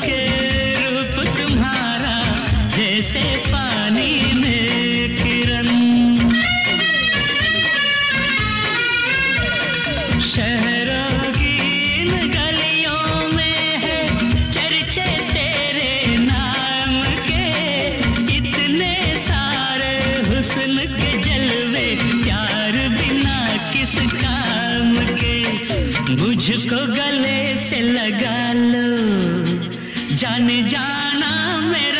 चमके रूप तुम्हारा चन जाना मेरा।